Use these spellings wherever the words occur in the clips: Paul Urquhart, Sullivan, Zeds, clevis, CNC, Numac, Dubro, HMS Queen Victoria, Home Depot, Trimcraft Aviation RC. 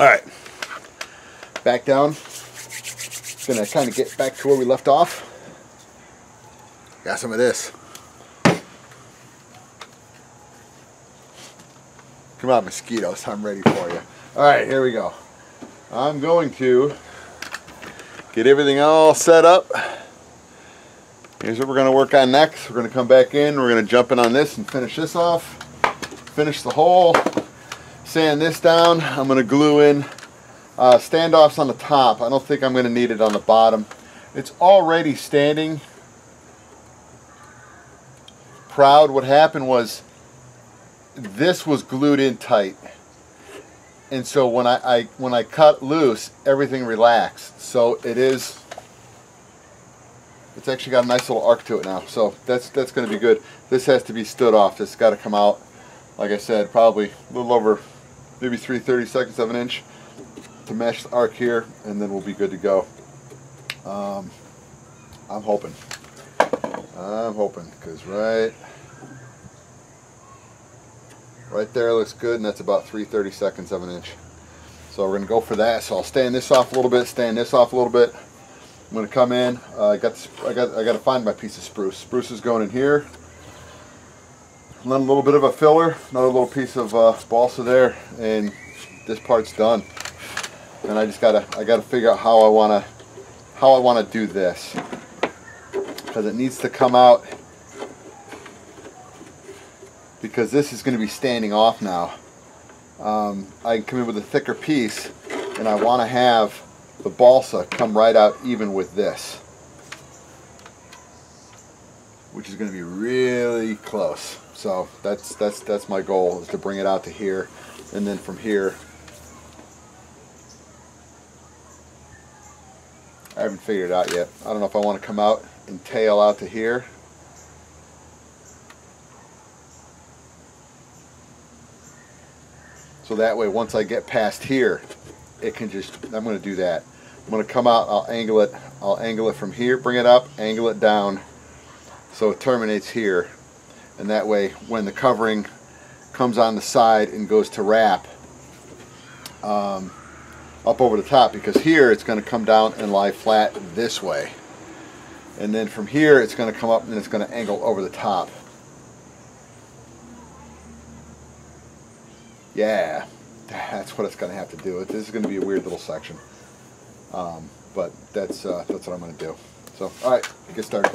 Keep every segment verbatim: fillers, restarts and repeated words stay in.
Alright, back down. Gonna kind of get back to where we left off. Got some of this. Come on, mosquitoes, I'm ready for you. Alright, here we go. I'm going to get everything all set up. Here's what we're gonna work on next. We're gonna come back in, we're gonna jump in on this and finish this off. Finish the hole, sand this down. I'm gonna glue in uh, standoffs on the top. I don't think I'm gonna need it on the bottom. It's already standing proud. What happened was this was glued in tight. And so when I, I when I cut loose, everything relaxed. So it is, it's actually got a nice little arc to it now. So that's that's going to be good. This has to be stood off. This has got to come out, like I said, probably a little over maybe three thirty-seconds of an inch to match the arc here, and then we'll be good to go. Um, I'm hoping. I'm hoping, because right, right there looks good, and that's about three thirty-seconds of an inch. So we're going to go for that. So I'll stand this off a little bit, stand this off a little bit. I'm going to come in. Uh, I got, the, I got, I got to find my piece of spruce. Spruce is going in here. And then a little bit of a filler, another little piece of uh, balsa there, and this part's done. And I just gotta, I gotta figure out how I wanna, how I wanna do this, because it needs to come out. Because this is going to be standing off now. Um, I can come in with a thicker piece, and I want to have the balsa come right out even with this, which is going to be really close. So that's that's that's my goal, is to bring it out to here, and then from here, I haven't figured it out yet. I don't know if I want to come out and tail out to here. So that way, once I get past here, it can just, I'm going to do that. I'm going to come out, I'll angle it, I'll angle it from here, bring it up, angle it down, so it terminates here. And that way, when the covering comes on the side and goes to wrap um, up over the top, because here it's going to come down and lie flat this way. And then from here, it's going to come up and it's going to angle over the top. Yeah, that's what it's going to have to do. This is going to be a weird little section, um, but that's uh, that's what I'm going to do. So, all right, get started.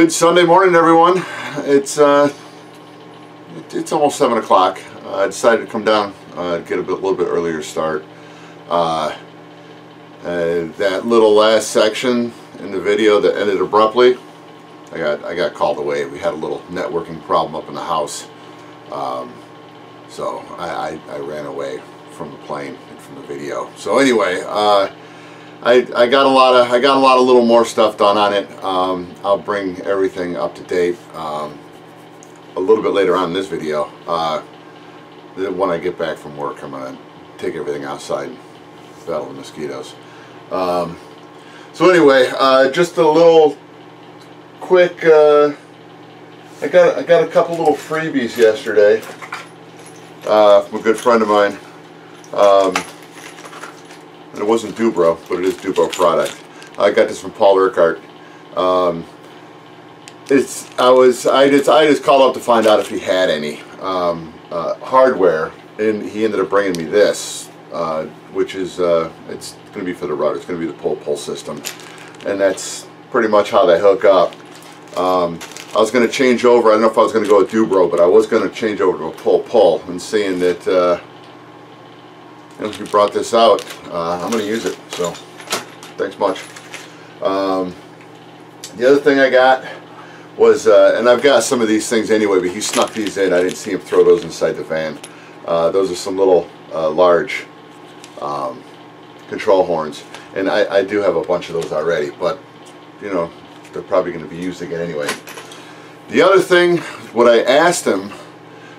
Good Sunday morning, everyone. It's uh, it's almost seven o'clock. Uh, I decided to come down, uh, get a bit, little bit earlier start. Uh, uh, that little last section in the video that ended abruptly, I got I got called away. We had a little networking problem up in the house, um, so I, I I ran away from the plane and from the video. So anyway. Uh, I, I got a lot of I got a lot of little more stuff done on it. Um, I'll bring everything up to date um, a little bit later on in this video. Uh, when I get back from work, I'm gonna take everything outside and battle the mosquitoes. Um, so anyway, uh, just a little quick. Uh, I got I got a couple little freebies yesterday uh, from a good friend of mine. Um, It wasn't Dubro, but it is Dubro product. I got this from Paul Urquhart. Um, it's I was I just I just called up to find out if he had any um, uh, hardware, and he ended up bringing me this, uh, which is uh, it's going to be for the router. It's going to be the pull pull system, and that's pretty much how they hook up. Um, I was going to change over. I don't know if I was going to go with Dubro, but I was going to change over to a pull pull, and seeing that. Uh, If you brought this out, uh, I'm going to use it, so thanks much. Um, the other thing I got was, uh, and I've got some of these things anyway, but he snuck these in. I didn't see him throw those inside the van. Uh, those are some little uh, large um, control horns, and I, I do have a bunch of those already, but you know, they're probably going to be used again anyway. The other thing, what I asked him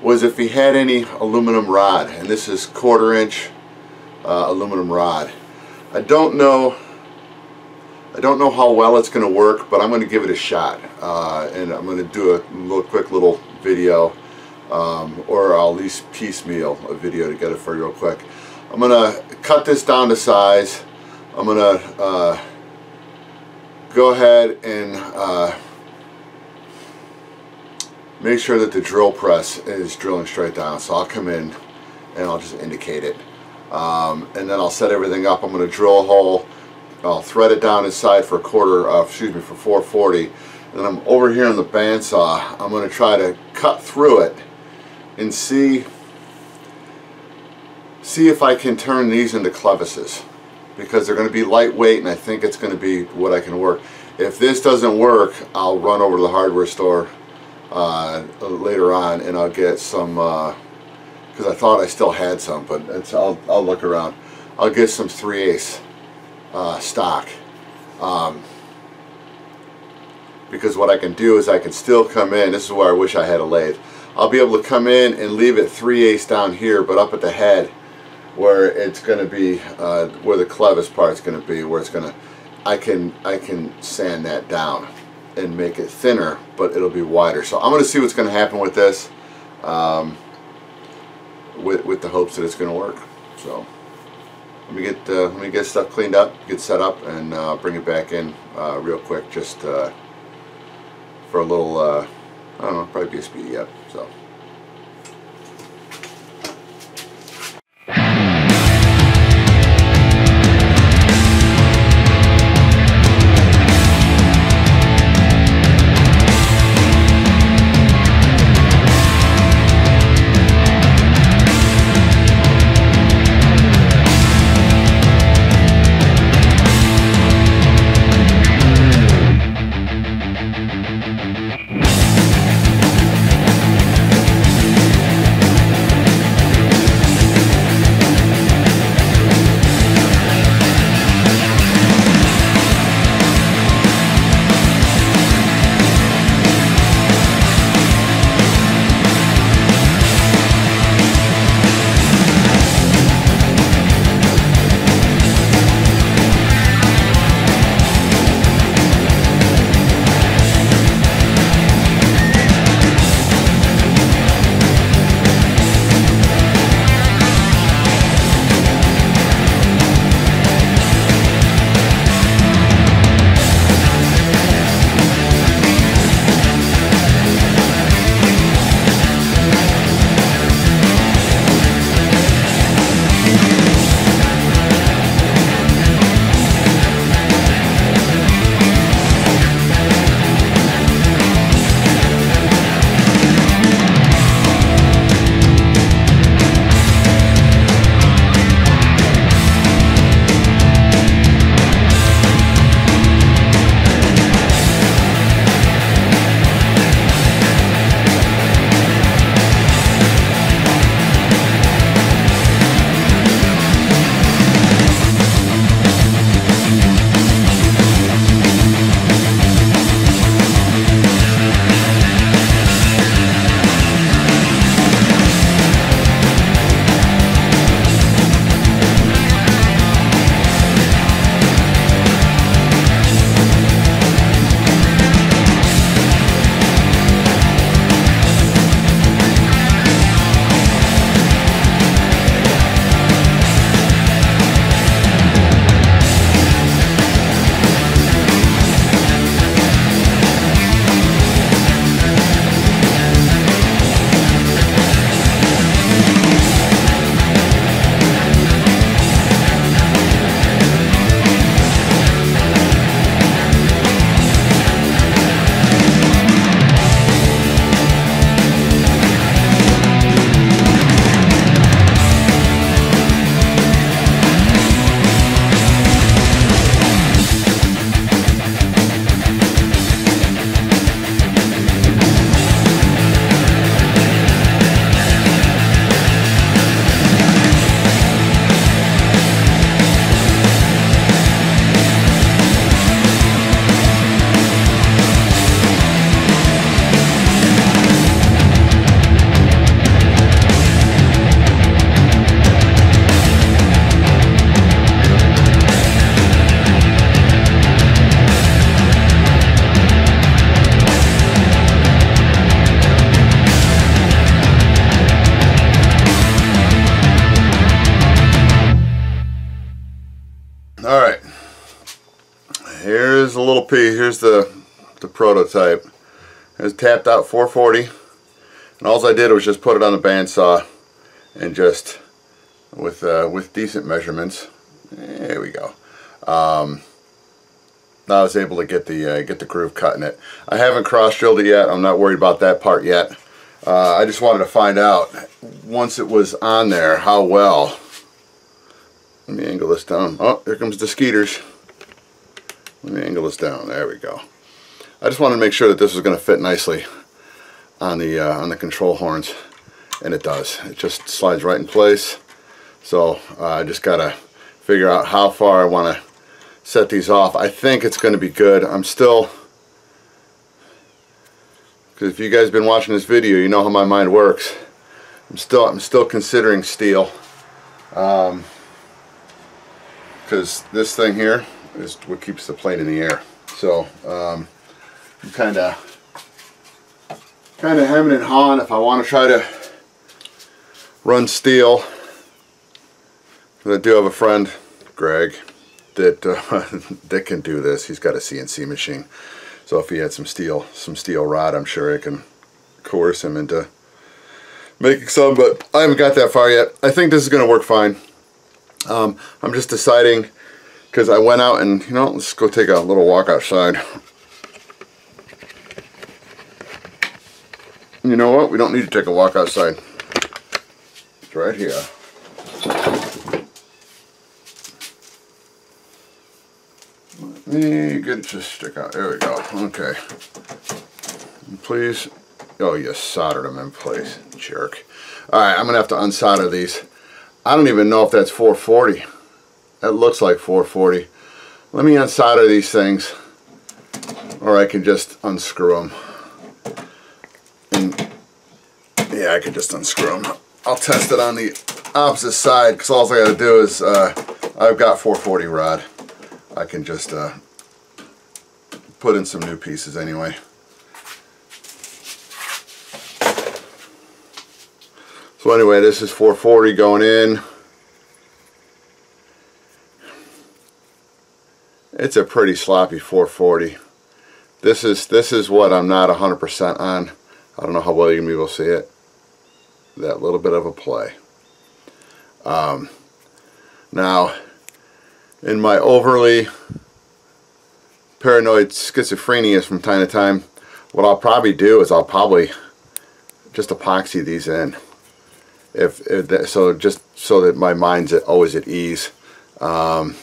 was if he had any aluminum rod, and this is quarter inch. Uh, aluminum rod. I don't know I don't know how well it's going to work, but I'm going to give it a shot, uh, and I'm going to do a little quick little video, um, or I'll at least piecemeal a video together for you real quick. I'm going to cut this down to size. I'm going to uh, go ahead and uh, make sure that the drill press is drilling straight down, so I'll come in and I'll just indicate it. Um, and then I'll set everything up. I'm going to drill a hole. I'll thread it down inside for a quarter, uh, excuse me, for four forty. And then I'm over here on the bandsaw. I'm going to try to cut through it and see see if I can turn these into clevises, because they're going to be lightweight, and I think it's going to be what I can work. If this doesn't work, I'll run over to the hardware store uh, later on, and I'll get some. Uh, Because I thought I still had some, but it's, I'll, I'll look around. I'll get some three eighths uh, stock. Um, because what I can do is I can still come in. This is where I wish I had a lathe. I'll be able to come in and leave it three eighths down here, but up at the head where it's going to be, uh, where the clevis part's going to be, where it's going to, I can, I can sand that down and make it thinner, but it'll be wider. So I'm going to see what's going to happen with this. Um, With, with the hopes that it's going to work. So let me get uh, let me get stuff cleaned up, get set up, and uh, bring it back in uh, real quick, just uh, for a little. Uh, I don't know, probably be a speedy up. So. P. Here's the the prototype. It was tapped out four forty, and all I did was just put it on the bandsaw and just with uh, with decent measurements. There we go. Um, I was able to get the uh, get the groove cut in it. I haven't cross drilled it yet. I'm not worried about that part yet. Uh, I just wanted to find out once it was on there how well. Let me angle this down. Oh, here comes the skeeters. Let me angle this down. There we go. I just wanted to make sure that this was going to fit nicely on the uh, on the control horns, and it does. It just slides right in place. So uh, I just gotta figure out how far I want to set these off. I think it's going to be good. I'm still. Because if you guys have been watching this video, you know how my mind works. I'm still I'm still considering steel. Um, because this thing here is what keeps the plane in the air. So um, I'm kind of kind of hemming and hawing if I want to try to run steel. I do have a friend, Greg, that uh, that can do this. He's got a C N C machine. So if he had some steel, some steel rod, I'm sure it can coerce him into making some, but I haven't got that far yet. I think this is going to work fine. Um, I'm just deciding, because I went out and, you know, let's go take a little walk outside. You know what? We don't need to take a walk outside. It's right here. Let me get it to stick out. There we go. Okay. Please. Oh, you soldered them in place. Jerk. Alright, I'm going to have to unsolder these. I don't even know if that's four forty. That looks like four forty. Let me unsolder these things. Or I can just unscrew them. And yeah, I can just unscrew them. I'll test it on the opposite side, because all I got to do is uh, I've got four forty rod. I can just uh, put in some new pieces anyway. So anyway, this is four forty going in. It's a pretty sloppy four forty. This is this is what I'm not one hundred percent on. I don't know how well you're gonna be able to see it. That little bit of a play. Um, now. In my overly paranoid schizophrenia from time to time, what I'll probably do is I'll probably just epoxy these in, if, if that, so just so that my mind's at, always at ease. Um,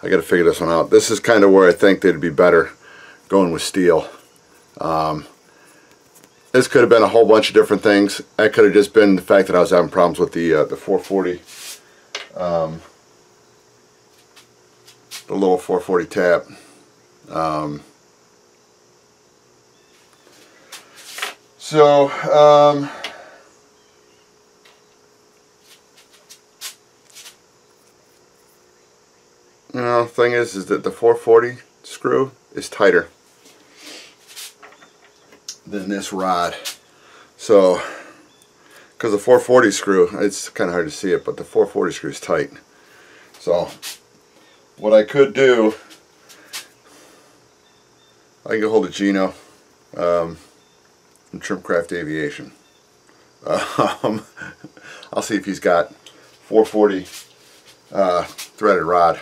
I got to figure this one out. This is kind of where I think they'd be better going with steel. Um, this could have been a whole bunch of different things. That could have just been the fact that I was having problems with the uh, the four forty. Um, The little four forty tap. Um, so, um, you know, the thing is, is that the four forty screw is tighter than this rod. So, because the four forty screw, it's kind of hard to see it, but the four forty screw is tight. So. What I could do, I can get hold of Gino um, from Trimcraft Aviation. Um, I'll see if he's got four forty uh, threaded rod.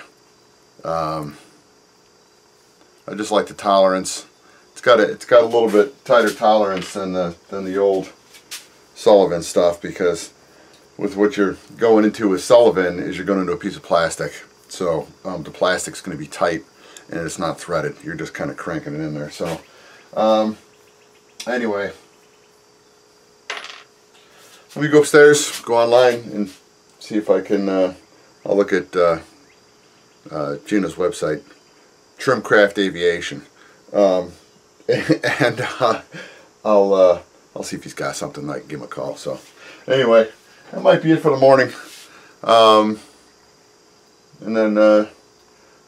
Um, I just like the tolerance. It's got a, it's got a little bit tighter tolerance than the than the old Sullivan stuff, because with what you're going into with Sullivan is you're going into a piece of plastic. So um, the plastic's going to be tight, and it's not threaded. You're just kind of cranking it in there. So um, anyway, let me go upstairs, go online, and see if I can. Uh, I'll look at uh, uh, Gina's website, Trimcraft Aviation, um, and uh, I'll uh, I'll see if he's got something. I can give him a call. So anyway, that might be it for the morning. Um, And then uh,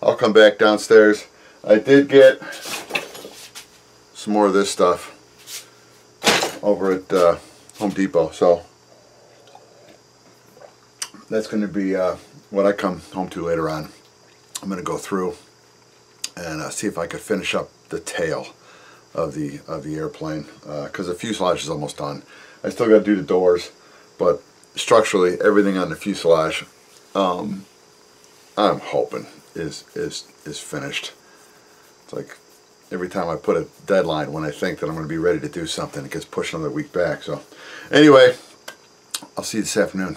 I'll come back downstairs. I did get some more of this stuff over at uh, Home Depot. So that's going to be uh, what I come home to later on. I'm going to go through and uh, see if I could finish up the tail of the of the airplane, because uh, the fuselage is almost done. I still got to do the doors, but structurally everything on the fuselage, um, I'm hoping is is is finished. It's like every time I put a deadline when I think that I'm going to be ready to do something, it gets pushed another week back. So anyway, I'll see you this afternoon.